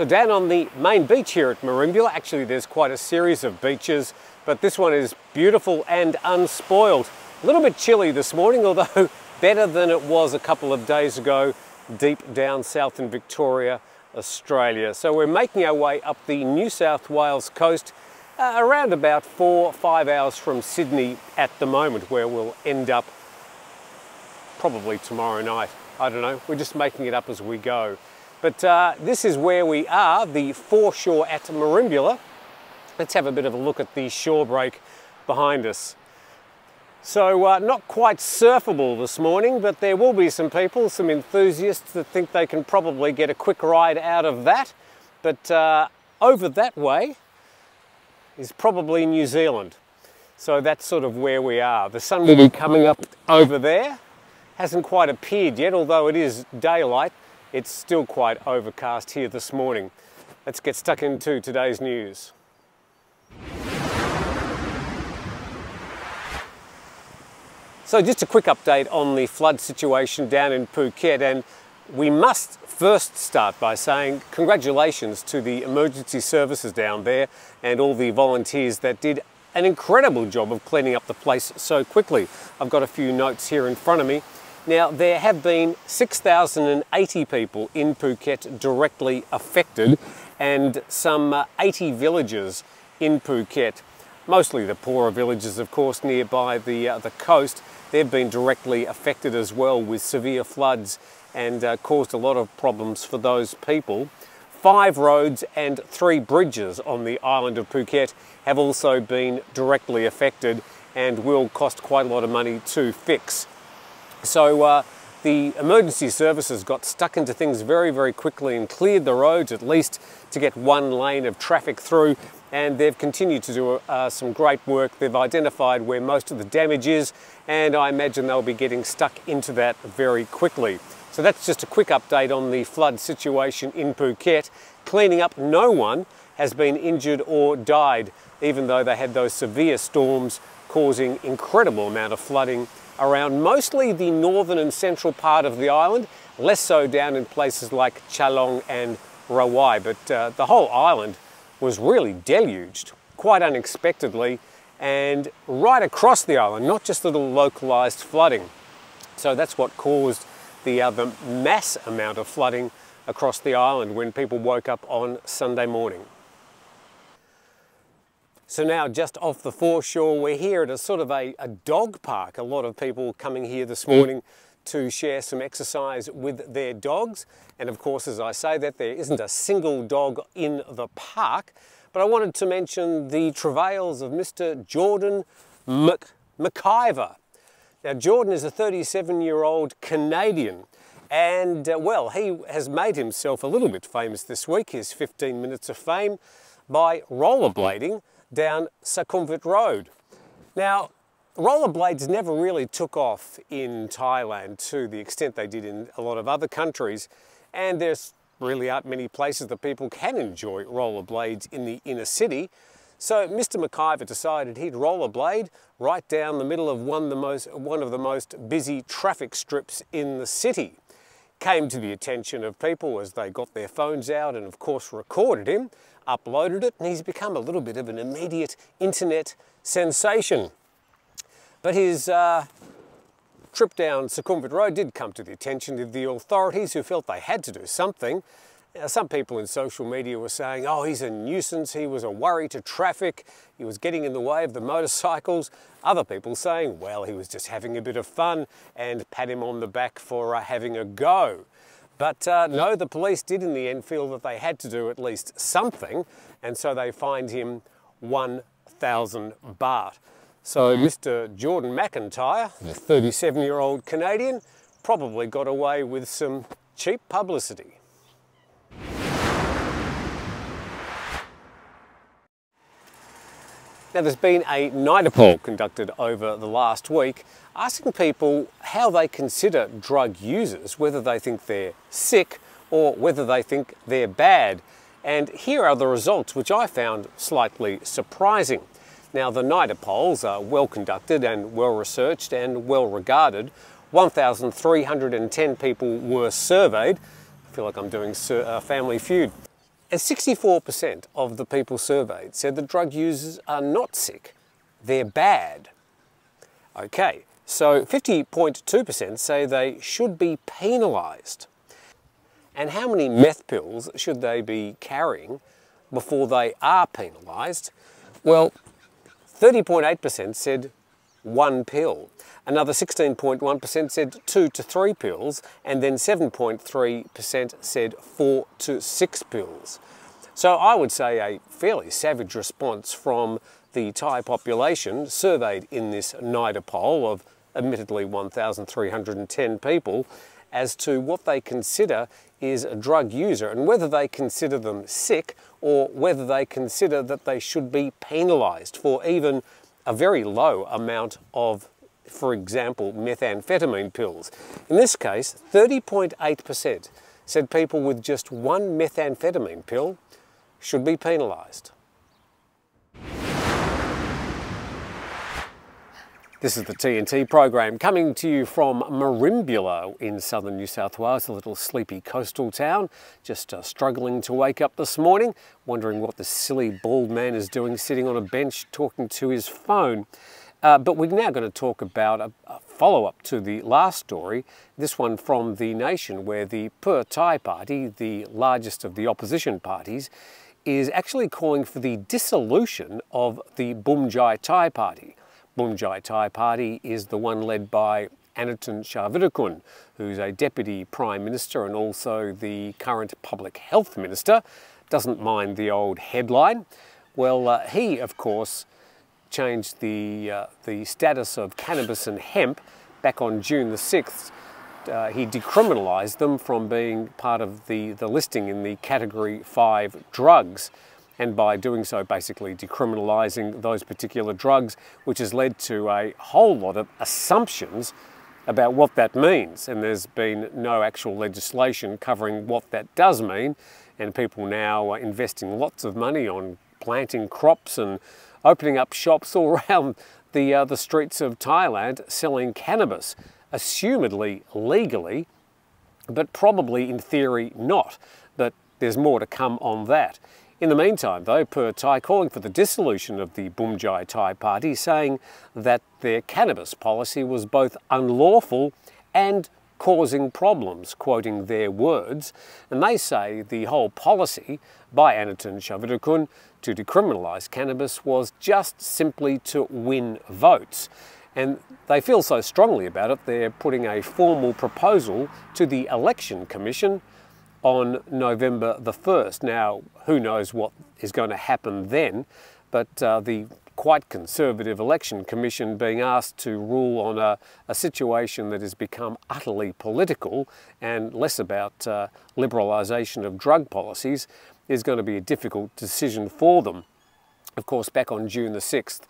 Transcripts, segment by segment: So down on the main beach here at Merimbula, actually there's quite a series of beaches, but this one is beautiful and unspoiled. A little bit chilly this morning, although better than it was a couple of days ago deep down south in Victoria, Australia. So we're making our way up the New South Wales coast, around about 4 or 5 hours from Sydney at the moment, where we'll end up probably tomorrow night. I don't know, we're just making it up as we go. But this is where we are, the foreshore at Merimbula. Let's have a bit of a look at the shore break behind us. So not quite surfable this morning, but there will be some people, some enthusiasts that think they can probably get a quick ride out of that. But over that way is probably New Zealand. So that's sort of where we are. The sun will be coming up over there. Hasn't quite appeared yet, although it is daylight. It's still quite overcast here this morning. Let's get stuck into today's news. So just a quick update on the flood situation down in Phuket, and we must first start by saying congratulations to the emergency services down there and all the volunteers that did an incredible job of cleaning up the place so quickly. I've got a few notes here in front of me. Now, there have been 6,080 people in Phuket directly affected and some 80 villages in Phuket, mostly the poorer villages, of course, nearby the coast. They've been directly affected as well with severe floods and caused a lot of problems for those people. 5 roads and 3 bridges on the island of Phuket have also been directly affected and will cost quite a lot of money to fix. So the emergency services got stuck into things very, very quickly and cleared the roads at least to get one lane of traffic through, and they've continued to do some great work. They've identified where most of the damage is, and I imagine they'll be getting stuck into that very quickly. So that's just a quick update on the flood situation in Phuket. Cleaning up, no one has been injured or died, even though they had those severe storms causing incredible amount of flooding around mostly the northern and central part of the island, less so down in places like Chalong and Rawai, but the whole island was really deluged quite unexpectedly and right across the island, not just little localized flooding. So that's what caused the mass amount of flooding across the island when people woke up on Sunday morning. So now just off the foreshore, we're here at a sort of a dog park. A lot of people coming here this morning to share some exercise with their dogs. And of course, as I say that, there isn't a single dog in the park, but I wanted to mention the travails of Mr. Jordan McIver. Now, Jordan is a 37-year-old Canadian, and well, he has made himself a little bit famous this week, his 15 minutes of fame, by rollerblading down Sukhumvit Road. Now, rollerblades never really took off in Thailand to the extent they did in a lot of other countries, and there really aren't many places that people can enjoy rollerblades in the inner city. So Mr. McIver decided he'd rollerblade right down the middle of one of the most busy traffic strips in the city. Came to the attention of people as they got their phones out and of course recorded him, uploaded it, and he's become a little bit of an immediate internet sensation. But his trip down Sukhumvit Road did come to the attention of the authorities, who felt they had to do something. Now, some people in social media were saying, oh, he's a nuisance, he was a worry to traffic, he was getting in the way of the motorcycles. Other people saying, well, he was just having a bit of fun, and pat him on the back for having a go. But no, the police did in the end feel that they had to do at least something, and so they fined him 1,000 baht. So Mr. Jordan McIntyre, the 37-year-old Canadian, probably got away with some cheap publicity. Now, there's been a NIDA poll conducted over the last week asking people how they consider drug users, whether they think they're sick or whether they think they're bad. And here are the results, which I found slightly surprising. Now, the NIDA polls are well conducted and well researched and well regarded. 1,310 people were surveyed. I feel like I'm doing Family Feud. As 64% of the people surveyed said that drug users are not sick, they're bad. Okay, so 50.2% say they should be penalised. And how many meth pills should they be carrying before they are penalised? Well, 30.8% said one pill. Another 16.1% said 2 to 3 pills, and then 7.3% said 4 to 6 pills. So I would say a fairly savage response from the Thai population surveyed in this NIDA poll of admittedly 1,310 people as to what they consider is a drug user and whether they consider them sick or whether they consider that they should be penalised for even a very low amount of, for example, methamphetamine pills. In this case, 30.8% said people with just one methamphetamine pill should be penalised. This is the TNT program coming to you from Merimbula in southern New South Wales, a little sleepy coastal town. Just struggling to wake up this morning, wondering what this silly bald man is doing sitting on a bench talking to his phone. But we're now going to talk about a follow-up to the last story, this one from The Nation, where the Pheu Thai Party, the largest of the opposition parties, is actually calling for the dissolution of the Bhumjaithai Party. Bhumjaithai Party is the one led by Anutin Charnvirakul, who's a deputy prime minister and also the current public health minister. Doesn't mind the old headline. Well, he, of course, changed the status of cannabis and hemp back on June the 6th. He decriminalised them from being part of the listing in the Category 5 drugs. And by doing so, basically decriminalising those particular drugs, which has led to a whole lot of assumptions about what that means. And there's been no actual legislation covering what that does mean. And people now are investing lots of money on planting crops and opening up shops all around the streets of Thailand selling cannabis, assumedly legally, but probably in theory not. But there's more to come on that. In the meantime, though, Pheu Thai calling for the dissolution of the Bhumjaithai Party, saying that their cannabis policy was both unlawful and causing problems, quoting their words. And they say the whole policy by Anutin Charnvirakul to decriminalise cannabis was just simply to win votes. And they feel so strongly about it, they're putting a formal proposal to the Election Commission on November the 1st. Now, who knows what is going to happen then, but the quite conservative Election Commission being asked to rule on a situation that has become utterly political and less about liberalisation of drug policies is going to be a difficult decision for them. Of course, back on June the 6th,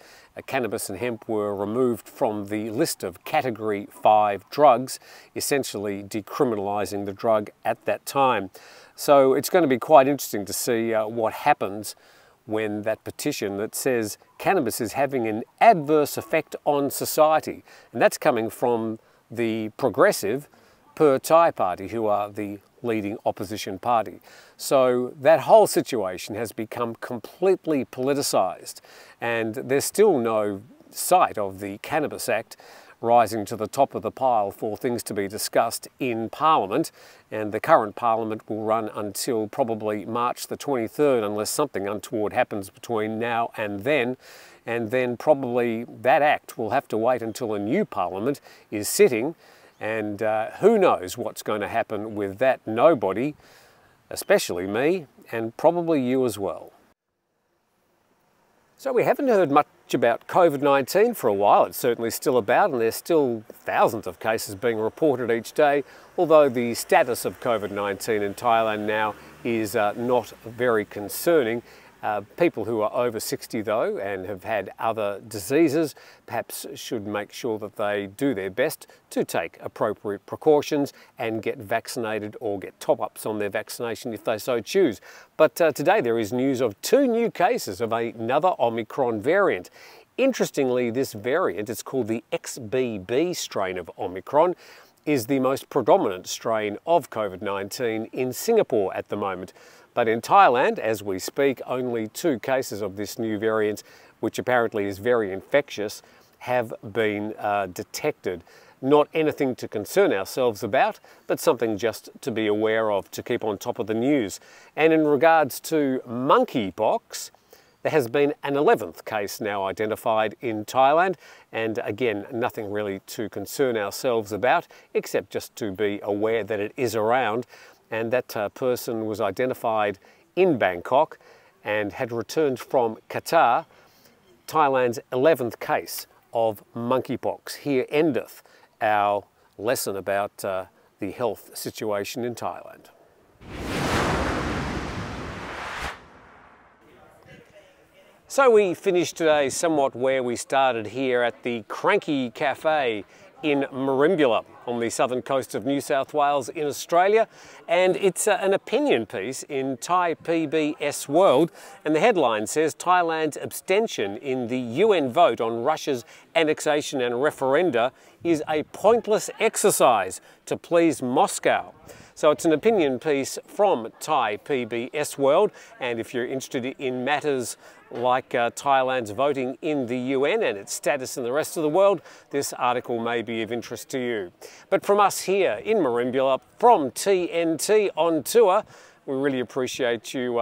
cannabis and hemp were removed from the list of Category 5 drugs, essentially decriminalising the drug at that time. So it's going to be quite interesting to see what happens when that petition that says cannabis is having an adverse effect on society, and that's coming from the progressive Pheu Thai Party, who are the leading opposition party. So that whole situation has become completely politicised, and there's still no sight of the Cannabis Act rising to the top of the pile for things to be discussed in Parliament, and the current Parliament will run until probably March the 23rd unless something untoward happens between now and then probably that Act will have to wait until a new Parliament is sitting. And who knows what's going to happen with that? Nobody, especially me, and probably you as well. So we haven't heard much about COVID-19 for a while. It's certainly still about, and there's still thousands of cases being reported each day, although the status of COVID-19 in Thailand now is not very concerning. People who are over 60 though and have had other diseases perhaps should make sure that they do their best to take appropriate precautions and get vaccinated or get top-ups on their vaccination if they so choose. But today there is news of 2 new cases of another Omicron variant. Interestingly, this variant, it's called the XBB strain of Omicron, is the most predominant strain of COVID-19 in Singapore at the moment. But in Thailand, as we speak, only 2 cases of this new variant, which apparently is very infectious, have been detected. Not anything to concern ourselves about, but something just to be aware of, to keep on top of the news. And in regards to monkeypox, there has been an 11th case now identified in Thailand, and again, nothing really to concern ourselves about, except just to be aware that it is around. And that person was identified in Bangkok and had returned from Qatar. Thailand's 11th case of monkeypox. Here endeth our lesson about the health situation in Thailand. So we finish today somewhat where we started, here at the Cranky Cafe in Merimbula on the southern coast of New South Wales in Australia, and it's an opinion piece in Thai PBS World, and the headline says Thailand's abstention in the UN vote on Russia's annexation and referenda is a pointless exercise to please Moscow. So it's an opinion piece from Thai PBS World, and if you're interested in matters like Thailand's voting in the UN and its status in the rest of the world, this article may be of interest to you. But from us here in Merimbula, from TNT on tour, we really appreciate you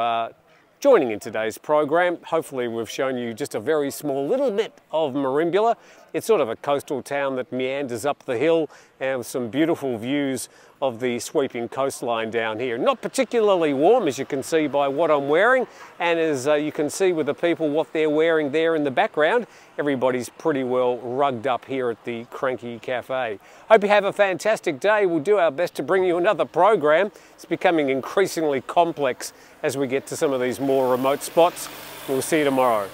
joining in today's program. Hopefully we've shown you just a very small little bit of Merimbula. It's sort of a coastal town that meanders up the hill, and with some beautiful views of the sweeping coastline down here. Not particularly warm, as you can see by what I'm wearing, and as you can see with the people what they're wearing there in the background, everybody's pretty well rugged up here at the Cranky Cafe. Hope you have a fantastic day. We'll do our best to bring you another program. It's becoming increasingly complex as we get to some of these more remote spots. We'll see you tomorrow.